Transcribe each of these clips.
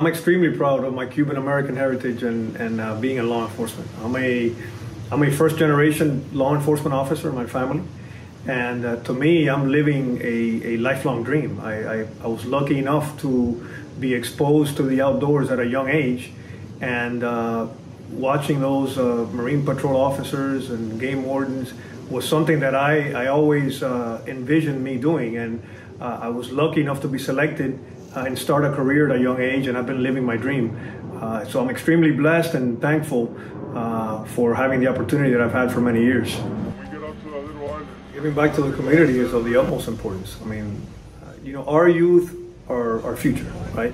I'm extremely proud of my Cuban-American heritage and being in law enforcement. I'm a first-generation law enforcement officer in my family, and to me, I'm living a lifelong dream. I was lucky enough to be exposed to the outdoors at a young age, and watching those Marine Patrol officers and game wardens was something that I always envisioned me doing, and I was lucky enough to be selected and start a career at a young age, and I've been living my dream. So I'm extremely blessed and thankful for having the opportunity that I've had for many years. Giving back to the community is of the utmost importance. I mean, you know, our youth are our future, right?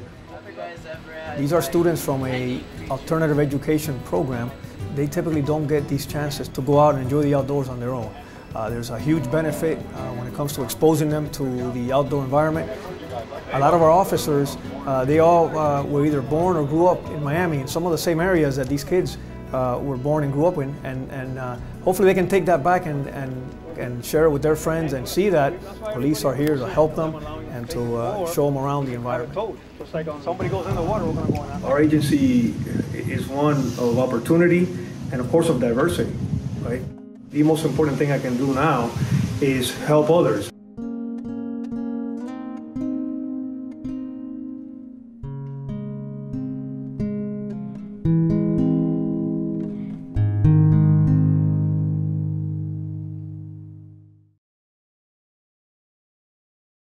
These are students from an alternative education program. They typically don't get these chances to go out and enjoy the outdoors on their own. There's a huge benefit when it comes to exposing them to the outdoor environment. A lot of our officers, they all were either born or grew up in Miami, in some of the same areas that these kids were born and grew up in, and hopefully they can take that back and share it with their friends and see that police are here to help them and to show them around the environment. Our agency is one of opportunity and, of course, of diversity, right? The most important thing I can do now is help others.